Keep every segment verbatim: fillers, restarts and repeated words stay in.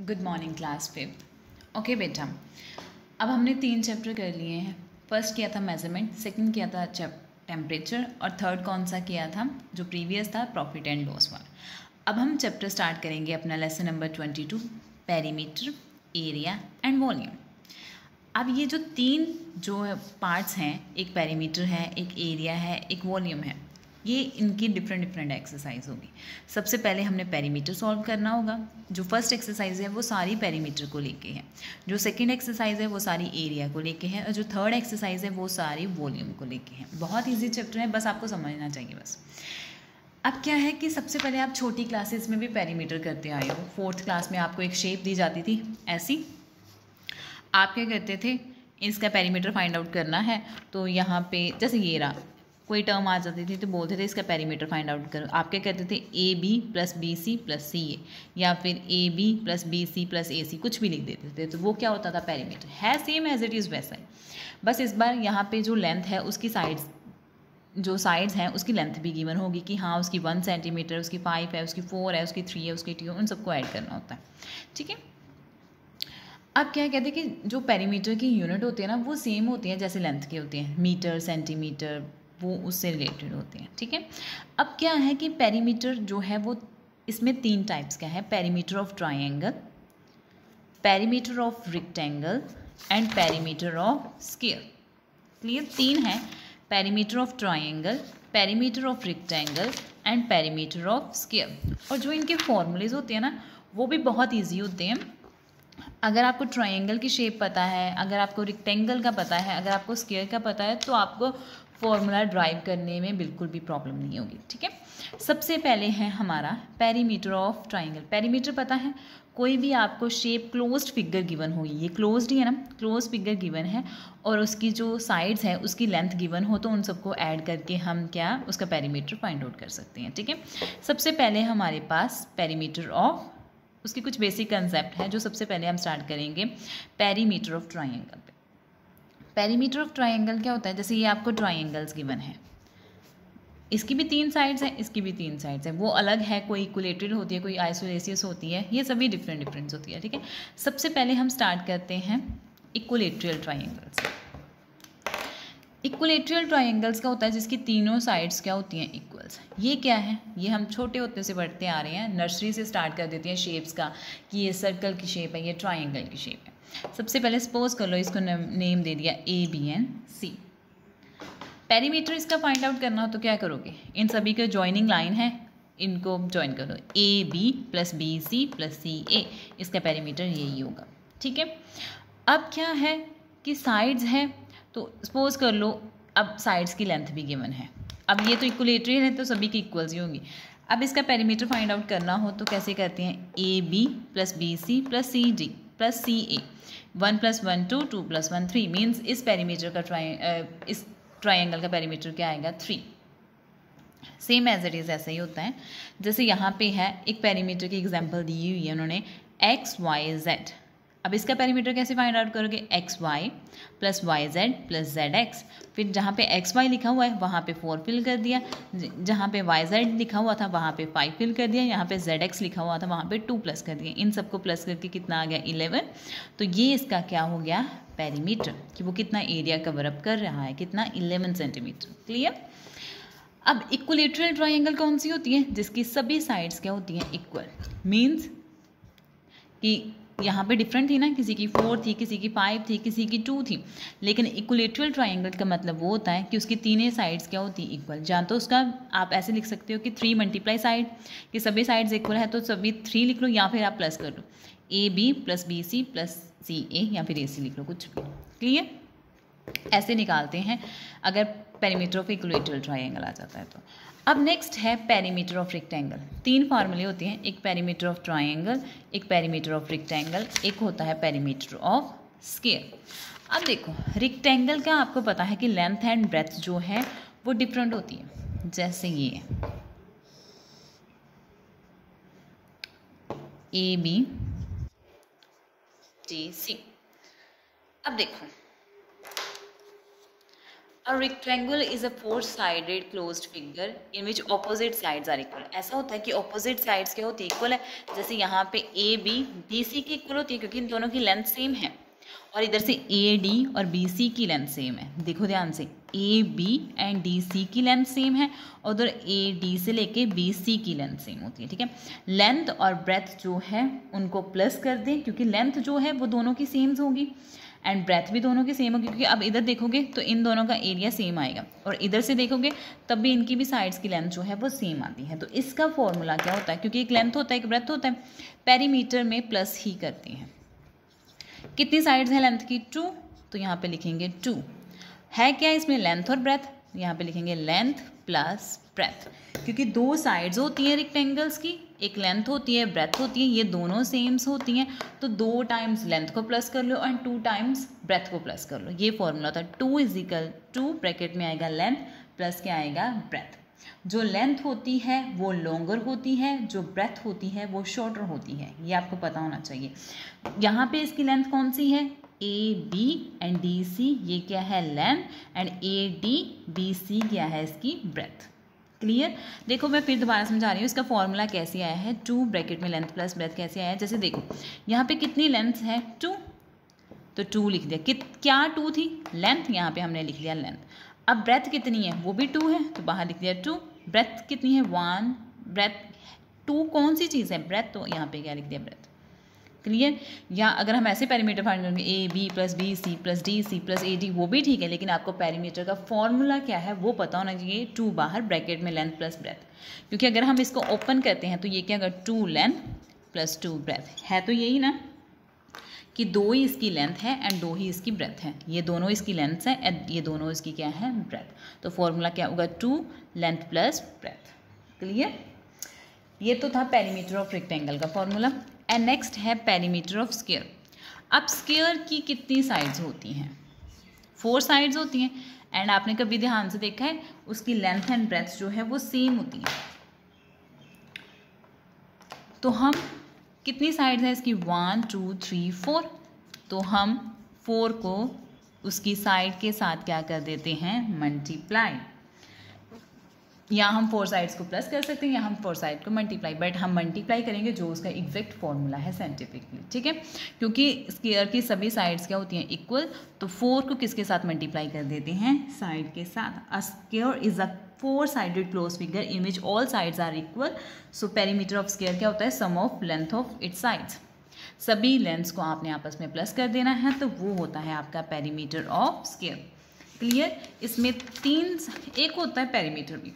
Good morning class fifth. Okay बेटा, अब हमने तीन चैप्टर कर लिए हैं। फर्स्ट किया था मेजरमेंट, सेकंड किया था टेम्परेचर और थर्ड कौन सा किया था जो प्रीवियस था, प्रॉफिट एंड लॉस वाला। अब हम चैप्टर स्टार्ट करेंगे अपना lesson number twenty two perimeter, area and volume. अब ये जो तीन जो पार्ट्स हैं, एक पेरीमीटर है, एक एरिया है, एक वॉल्यूम है, ये इनकी डिफरेंट डिफरेंट एक्सरसाइज होगी। सबसे पहले हमने पेरीमीटर सॉल्व करना होगा। जो फर्स्ट एक्सरसाइज है वो सारी पेरीमीटर को लेके है, जो सेकंड एक्सरसाइज है वो सारी एरिया को लेके है और जो थर्ड एक्सरसाइज है वो सारी वॉल्यूम को लेके है। बहुत इजी चैप्टर है, बस आपको समझना चाहिए बस। अब क्या है कि सबसे पहले आप छोटी क्लासेस में भी पेरीमीटर करते आए हो। फोर्थ क्लास में आपको एक शेप दी जाती थी ऐसी, आप क्या करते थे, इसका पेरीमीटर फाइंड आउट करना है तो यहाँ पे जैसे ये रहा, कोई टर्म आ जाती थी तो बोलते थे इसका पेरीमीटर फाइंड आउट करो। आप क्या कहते थे, A B plus B C plus C A, या फिर A B plus B C plus A C, कुछ भी लिख देते थे तो वो क्या होता था, पेरीमीटर है। सेम एज इट इज़ वैसा ही, बस इस बार यहाँ पे जो लेंथ है उसकी साइड्स, जो साइड्स हैं उसकी लेंथ भी गिवन होगी कि हाँ उसकी वन सेंटीमीटर, उसकी फाइव है, उसकी फोर है, उसकी थ्री है, उसकी टू है, उन सबको ऐड करना होता है। ठीक है। अब क्या कहते हैं कि जो पेरीमीटर की यूनिट होती है ना वो सेम होती है जैसे लेंथ के होते हैं, मीटर सेंटीमीटर वो उससे रिलेटेड होते हैं। ठीक है। अब क्या है कि पेरीमीटर जो है वो इसमें तीन टाइप्स का है, perimeter of triangle, perimeter of rectangle and perimeter of square. Clear, तीन है, perimeter of triangle, perimeter of rectangle and perimeter of square. और जो इनके फॉर्मूलेज होते हैं ना वो भी बहुत ईजी होते हैं। अगर आपको ट्रायंगल की शेप पता है, अगर आपको रेक्टेंगल का पता है, अगर आपको स्क्वायर का पता है तो आपको फॉर्मूला ड्राइव करने में बिल्कुल भी प्रॉब्लम नहीं होगी। ठीक है। सबसे पहले है हमारा पेरीमीटर ऑफ ट्रायंगल। पेरीमीटर पता है, कोई भी आपको शेप क्लोज्ड फिगर गिवन होगी, ये क्लोज्ड ही है ना, क्लोज फिगर गिवन है और उसकी जो साइड्स है उसकी लेंथ गिवन हो तो उन सबको ऐड करके हम क्या उसका पेरीमीटर फाइंड आउट कर सकते हैं। ठीक है। सबसे पहले हमारे पास पेरीमीटर ऑफ, उसके कुछ बेसिक कंसेप्ट है जो सबसे पहले हम स्टार्ट करेंगे पेरीमीटर ऑफ ट्रायंगल पे। पेरीमीटर ऑफ ट्रायंगल क्या होता है, जैसे ये आपको ट्रायंगल्स गिवन है, इसकी भी तीन साइड्स हैं, इसकी भी तीन साइड्स हैं, वो अलग है, कोई इक्विलेटरल होती है, कोई आइसोलेसियस होती है, ये सभी डिफरेंट डिफरेंस होती है। ठीक है। सबसे पहले हम स्टार्ट करते हैं इक्विलेटरल ट्रायंगल्स। इक्विलेटरल ट्रायंगल्स का होता है जिसकी तीनों साइड्स क्या होती हैं, इक्वल्स। ये क्या है, ये हम छोटे होते से बढ़ते आ रहे हैं, नर्सरी से स्टार्ट कर देते हैं शेप्स का कि ये सर्कल की शेप है, ये ट्रायंगल की शेप है। सबसे पहले सपोज कर लो इसको नेम दे दिया A B and C. Perimeter इसका फाइंड आउट करना हो तो क्या करोगे, इन सभी के ज्वाइनिंग लाइन है, इनको ज्वाइन कर लो, A B plus B C plus C A, इसका पेरीमीटर यही होगा। ठीक है। अब क्या है कि साइड्स है तो सपोज कर लो अब साइड्स की लेंथ भी गिवन है, अब ये तो इक्वलेटरियल है तो सभी की इक्वल्स ही होंगी। अब इसका पेरीमीटर फाइंड आउट करना हो तो कैसे करते हैं, A B plus B C plus C D plus C A, one plus one two, two plus one three, means इस पेरीमीटर का ट्राई इस ट्रायंगल का पेरीमीटर क्या आएगा, three. Same as it is ऐसा ही होता है। जैसे यहाँ पे है एक पेरीमीटर की एग्जांपल दी हुई है उन्होंने एक्स वाई जेड। अब इसका पेरीमीटर कैसे फाइंड आउट करोगे, X Y plus Y Z plus Z X, फिर जहाँ पे एक्स वाई लिखा हुआ है वहाँ पे फोर फिल कर दिया, जहाँ पे वाई जेड लिखा हुआ था वहाँ पे फाइव फिल कर दिया, यहाँ पे जेड एक्स लिखा हुआ था वहाँ पे टू प्लस कर दिया, इन सबको प्लस करके कितना आ गया, इलेवन। तो ये इसका क्या हो गया पेरीमीटर, कि वो कितना एरिया कवरअप कर रहा है, कितना, इलेवन सेंटीमीटर। क्लियर। अब इक्विलेटरल ट्राइंगल कौन सी होती है, जिसकी सभी साइड्स क्या होती हैं, इक्वल, मीन्स कि यहाँ पे डिफरेंट थी ना, किसी की फोर थी, किसी की फाइव थी, किसी की टू थी, लेकिन इक्विलेटरल ट्रायंगल का मतलब वो होता है कि उसकी तीनों साइड्स क्या होती है, इक्वल। या तो उसका आप ऐसे लिख सकते हो कि थ्री मल्टीप्लाई साइड, कि सभी साइड्स इक्वल है तो सभी थ्री लिख लो, या फिर आप प्लस कर लो, A B plus B C plus C A, या फिर ए सी लिख लो, कुछ भी। क्लियर। ऐसे निकालते हैं अगर पेरीमीटर ऑफ इक्विलेटरल ट्रायंगल आ जाता है तो। अब नेक्स्ट है पेरीमीटर ऑफ रेक्टेंगल। तीन फार्मूले होते हैं, एक पेरीमीटर ऑफ ट्रायंगल, एक पेरीमीटर ऑफ रेक्टेंगल, एक होता है पेरीमीटर ऑफ स्क्वायर। अब देखो रेक्टेंगल का आपको पता है कि लेंथ एंड ब्रेथ जो है वो डिफरेंट होती है, जैसे ये ए बी टी सी। अब देखो A rectangle is a four-sided closed figure in which opposite sides are equal. ऐसा होता है कि opposite sides क्या होती है, इक्वल है. जैसे यहाँ पे A B B C की इक्वल होती है क्योंकि इन दोनों की लेंथ सेम है, और इधर से A D और B C की लेंथ सेम है. देखो ध्यान से, A B एंड D C की लेंथ सेम है और उधर A D से लेके B C की लेंथ सेम होती है. ठीक है, लेंथ और ब्रेथ जो है उनको प्लस कर दें क्योंकि लेंथ जो है वो दोनों की सेम्स होगी एंड ब्रेथ भी दोनों के सेम होगी, क्योंकि अब इधर देखोगे तो इन दोनों का एरिया सेम आएगा और इधर से देखोगे तब भी इनकी भी साइड्स की लेंथ जो है वो सेम आती है. तो इसका फॉर्मूला क्या होता है, क्योंकि एक लेंथ होता है एक ब्रेथ होता है, पेरीमीटर में प्लस ही करते हैं. कितनी साइड्स हैं लेंथ की? टू. तो यहाँ पे लिखेंगे टू. है क्या इसमें लेंथ और ब्रेथ, यहाँ पे लिखेंगे लेंथ प्लस ब्रेथ, क्योंकि दो साइड्स होती हैं रेक्टेंगल्स की, एक लेंथ होती है ब्रेथ होती है, ये दोनों सेम्स होती हैं. तो दो टाइम्स लेंथ को प्लस कर लो और टू टाइम्स ब्रेथ को प्लस कर लो. ये फॉर्मूला था, two is equal to bracket में आएगा लेंथ प्लस क्या आएगा ब्रेथ. जो लेंथ होती है वो लॉन्गर होती है, जो ब्रेथ होती है वो शॉर्टर होती है, ये आपको पता होना चाहिए. यहाँ पे इसकी लेंथ कौन सी है, A B and D C, ये क्या है length, and A D B C क्या है इसकी ब्रेथ. क्लियर? देखो मैं फिर दोबारा समझा रही हूँ, इसका फॉर्मूला कैसे आया है, टू ब्रैकेट में लेंथ प्लस ब्रेथ कैसे आया है. जैसे देखो यहाँ पे कितनी लेंथ है, टू, तो टू लिख दिया. कित क्या टू थी लेंथ, यहाँ पे हमने लिख लिया लेंथ. अब ब्रेथ कितनी है, वो भी टू है, तो बाहर लिख दिया टू. ब्रेथ कितनी है, वन. ब्रेथ टू कौन सी चीज़ है, ब्रेथ, तो यहाँ पे क्या लिख दिया ब्रेथ. क्लियर? या अगर हम ऐसे पैरीमीटर फाइंड करेंगे, A B plus B C plus D C plus A D, वो भी ठीक है, लेकिन आपको पैरीमीटर का फॉर्मूला क्या है वो पता होना चाहिए. टू बाहर ब्रैकेट में लेंथ प्लस ब्रेथ, क्योंकि अगर हम इसको ओपन करते हैं तो ये क्या होगा, two length plus two breadth. है तो यही ना कि दो ही इसकी लेंथ है एंड दो ही इसकी ब्रेथ है, ये दोनों इसकी लेंथ है एंड ये दोनों इसकी क्या है ब्रेथ. तो फॉर्मूला क्या होगा, two length plus breadth. Clear? ये तो था पैरीमीटर ऑफ रेक्टेंगल का फॉर्मूला. एंड नेक्स्ट है पेरीमीटर ऑफ स्क्वायर. अब स्क्वायर की कितनी साइड्स होती हैं, फोर साइड्स होती हैं, एंड आपने कभी ध्यान से देखा है उसकी लेंथ एंड ब्रेथ जो है वो सेम होती है. तो हम कितनी साइड्स हैं इसकी, वन टू थ्री फोर, तो हम फोर को उसकी साइड के साथ क्या कर देते हैं, मल्टीप्लाई. या हम फोर साइड्स को प्लस कर सकते हैं या हम फोर साइड को मल्टीप्लाई, बट हम मल्टीप्लाई करेंगे जो उसका एग्जैक्ट फॉर्मूला है साइंटिफिकली. ठीक है, क्योंकि स्क्वायर की सभी साइड्स क्या होती हैं इक्वल, तो फोर को किसके साथ मल्टीप्लाई कर देते हैं, साइड के साथ. A square is a four sided close figure in which all sides are equal, so perimeter of square क्या होता है, sum of length of its sides. सभी लेंथ्स को आपने आपस में प्लस कर देना है, तो वो होता है आपका पेरीमीटर ऑफ स्क्वायर. क्लियर? इसमें तीन, एक होता है पेरीमीटर भी,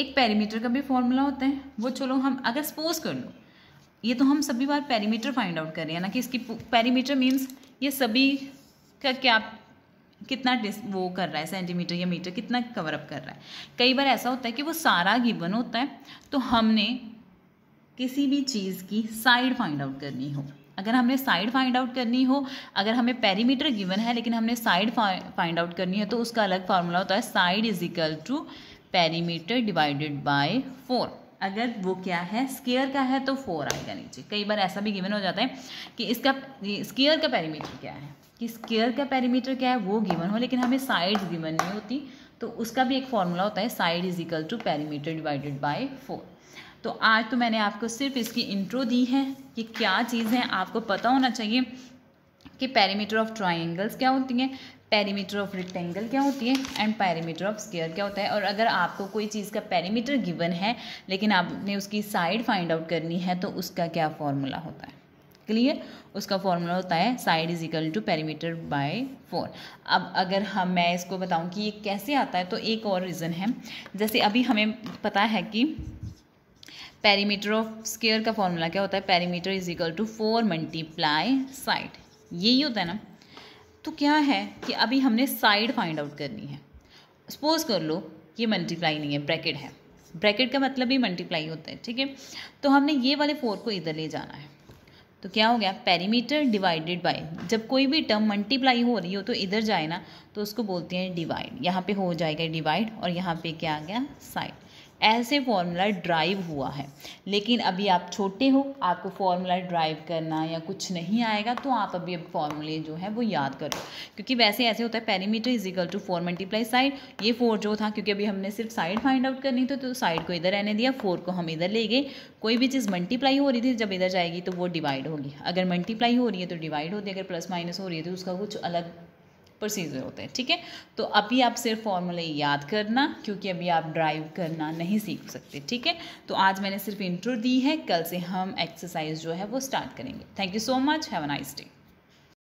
एक पेरीमीटर का भी फॉर्मूला होता है वो. चलो हम अगर सपोज कर लो, ये तो हम सभी बार पेरीमीटर फाइंड आउट कर रहे हैं ना, कि इसकी पेरीमीटर मीन्स ये सभी का क्या कितना डिस वो कर रहा है, सेंटीमीटर या मीटर कितना कवर अप कर रहा है. कई बार ऐसा होता है कि वो सारा गिवन होता है, तो हमने किसी भी चीज़ की साइड फाइंड आउट करनी हो, अगर हमने साइड फाइंड आउट करनी हो, अगर हमें पेरीमीटर गिवन है लेकिन हमने साइड फाइंड आउट करनी है, तो उसका अलग फार्मूला होता है, side is equal to perimeter divided by four. अगर वो क्या है स्क्वायर का है तो फोर आएगा नीचे. कई बार ऐसा भी गिवन हो जाता है कि इसका स्क्वायर का पेरीमीटर क्या है, कि स्क्वायर का पेरीमीटर क्या है वो गिवन हो, लेकिन हमें साइड्स गिवन नहीं होती, तो उसका भी एक फॉर्मूला होता है, side is equal to perimeter divided by four. तो आज तो मैंने आपको सिर्फ इसकी इंट्रो दी है कि क्या चीज़ है, आपको पता होना चाहिए कि पेरीमीटर ऑफ ट्राइंगल्स क्या होती हैं, पेरीमीटर ऑफ रेक्टेंगल क्या होती है, एंड पेरीमीटर ऑफ स्क्वायर क्या होता है. और अगर आपको कोई चीज़ का पेरीमीटर गिवन है लेकिन आपने उसकी साइड फाइंड आउट करनी है, तो उसका क्या फॉर्मूला होता है. क्लियर? उसका फॉर्मूला होता है side is equal to perimeter by four. अब अगर हम मैं इसको बताऊं कि ये कैसे आता है, तो एक और रीज़न है. जैसे अभी हमें पता है कि पेरीमीटर ऑफ स्क्वायर का फॉर्मूला क्या होता है, perimeter is equal to four multiply side, यही होता है ना. तो क्या है कि अभी हमने साइड फाइंड आउट करनी है, सपोज कर लो ये मल्टीप्लाई नहीं है ब्रैकेट है, ब्रैकेट का मतलब ही मल्टीप्लाई होता है. ठीक है, तो हमने ये वाले फोर को इधर ले जाना है, तो क्या हो गया, पेरीमीटर डिवाइडेड बाय. जब कोई भी टर्म मल्टीप्लाई हो रही हो तो इधर जाए ना, तो उसको बोलते हैं डिवाइड. यहाँ पे हो जाएगा डिवाइड और यहाँ पे क्या आ गया साइड. ऐसे फॉर्मूला ड्राइव हुआ है। लेकिन अभी आप छोटे हो, आपको फॉर्मूला ड्राइव करना या कुछ नहीं आएगा, तो आप अभी अब फॉर्मूले जो है वो याद करो, क्योंकि वैसे ऐसे होता है perimeter is equal to four multiply side. ये फोर जो था, क्योंकि अभी हमने सिर्फ साइड फाइंड आउट करनी थी, तो साइड को इधर रहने दिया, फोर को हम इधर ले गए। कोई भी चीज़ मल्टीप्लाई हो रही थी, जब इधर जाएगी तो वो डिवाइड होगी, अगर मल्टीप्लाई हो रही है तो डिवाइड होती है, अगर प्लस माइनस हो रही है तो उसका कुछ अलग प्रोसीजर होता है। ठीक है, तो अभी आप सिर्फ फॉर्मूले याद करना, क्योंकि अभी आप ड्राइव करना नहीं सीख सकते। ठीक है, तो आज मैंने सिर्फ इंट्रो दी है, कल से हम एक्सरसाइज जो है वो स्टार्ट करेंगे। Thank you so much, have a nice day.